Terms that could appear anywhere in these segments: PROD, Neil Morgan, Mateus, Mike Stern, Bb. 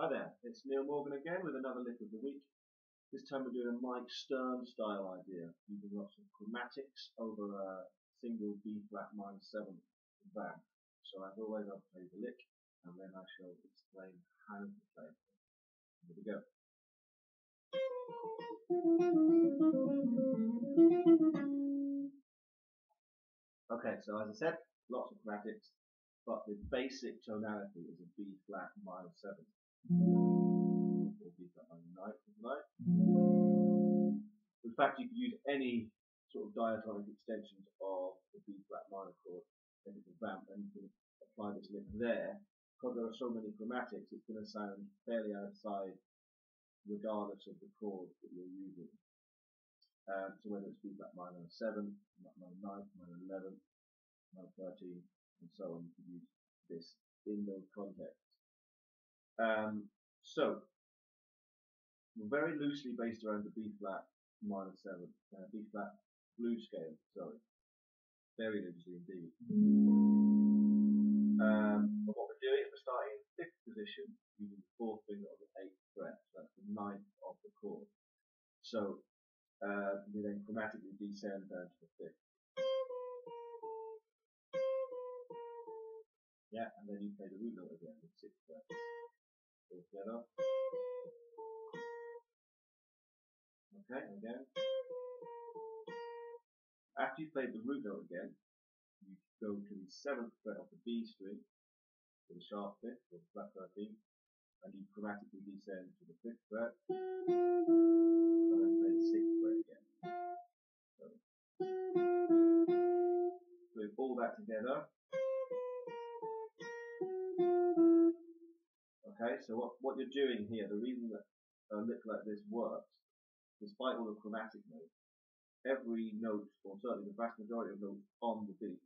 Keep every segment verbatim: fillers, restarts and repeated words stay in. Hi there, it's Neil Morgan again with another lick of the week. This time we're doing a Mike Stern style idea, using lots of chromatics over a single B flat minor seventh vamp. So as always, I'll play the lick and then I shall explain how to play it. Here we go. Okay, so as I said, lots of chromatics, but the basic tonality is a B flat minor seventh. In fact, you could use any sort of diatonic extensions of the B flat minor chord, and you can vamp and you can apply this lick there. Because there are so many chromatics, it's going to sound fairly outside regardless of the chord that you're using. Um, so whether it's B flat minor seven, minor nine, minor eleven, minor thirteen, and so on, you can use this in those contexts. Um, so, we're very loosely based around the B flat minor seven, uh, B flat blues scale, sorry, very loosely indeed. Um, but what we're doing is we're starting in fifth position using the fourth finger of the eighth fret, so that's the ninth of the chord. So, uh, we then chromatically descend down to the fifth. Yeah, and then you play the root note again with sixth fret. Together. Okay, again. After you've played the root note again, you go to the seventh fret of the B string, to the sharp fifth, or the flat thirteenth, and you chromatically descend to the fifth fret, and then play the sixth fret again. So, doing all that together. Okay, so what, what you're doing here, the reason that a lick like this works, despite all the chromatic notes, every note, or certainly the vast majority of notes on the beat,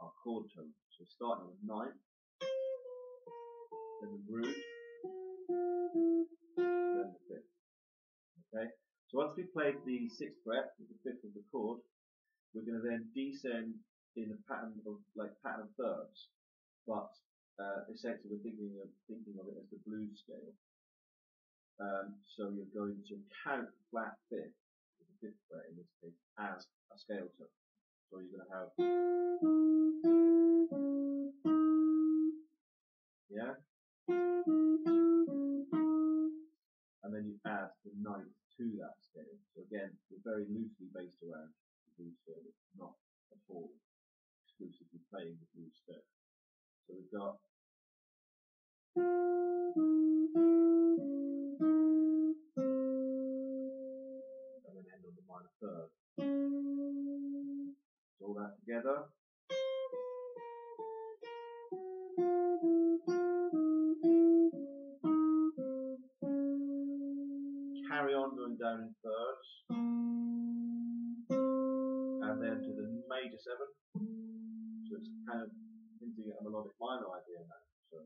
are chord tones. So starting with ninth, then the root, then the fifth. Okay, so once we've played the sixth fret, the fifth of the chord, we're going to then descend in a pattern of like pattern of thirds, but Uh, essentially, we're thinking of, thinking of it as the blues scale. Um, so you're going to count the flat fifth, the fifth fret in this case, as a scale tone. So you're going to have, yeah, and then you add the ninth to that scale. So again, we're very loosely based around the blues scale. It's not at all exclusively playing the blues scale. So we've got and then end on the minor third. So all that together. Carry on going down in thirds. And then to the major seven. So it's kind of hinting at a melodic minor idea now. So.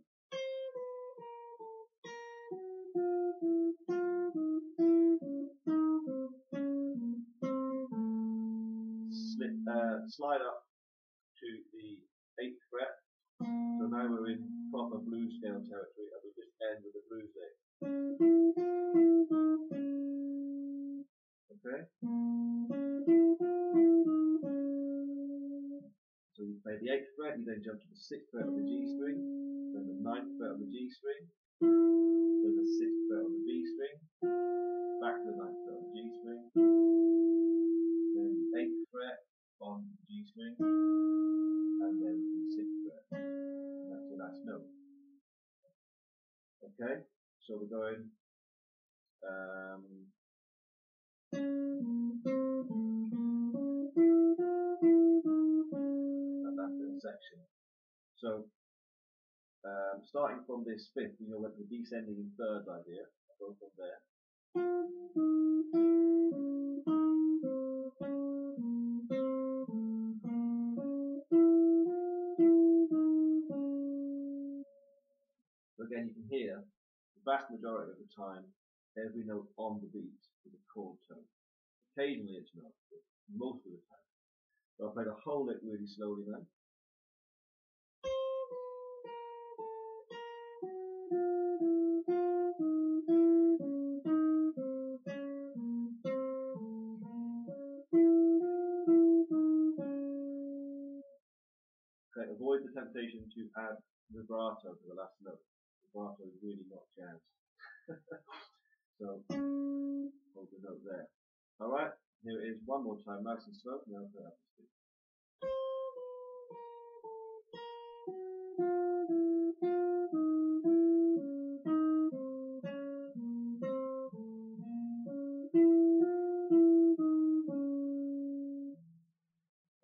Slip, uh, slide up to the eighth fret. So now we're in proper blues scale territory and we just end with a blues lick. Okay? So you play the eighth fret, you then jump to the sixth fret of the G string, then the ninth fret of the G string, then the sixth fret of the B string, back to the ninth fret of the G string, then the eighth fret on the G string, and then the sixth fret. And that's your last note. Okay, so we're going um, section. So, um, starting from this fifth, we know what the descending in thirds idea. I go from there. So again, you can hear the vast majority of the time every note on the beat is a chord tone. Occasionally it's not, but most of the time. So I play the whole lick really slowly then. Thank you. temptation to add vibrato to the last note. Vibrato is really not jazz. So, hold the note there. Alright, here it is one more time, nice and slow, and then I'll play up the speed.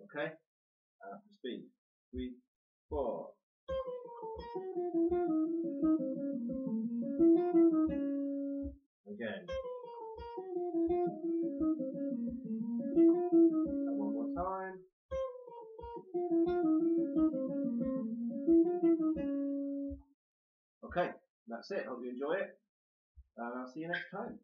Okay, and up to speed. Three, four. Again. And one more time. Okay, that's it. Hope you enjoy it, and I'll see you next time.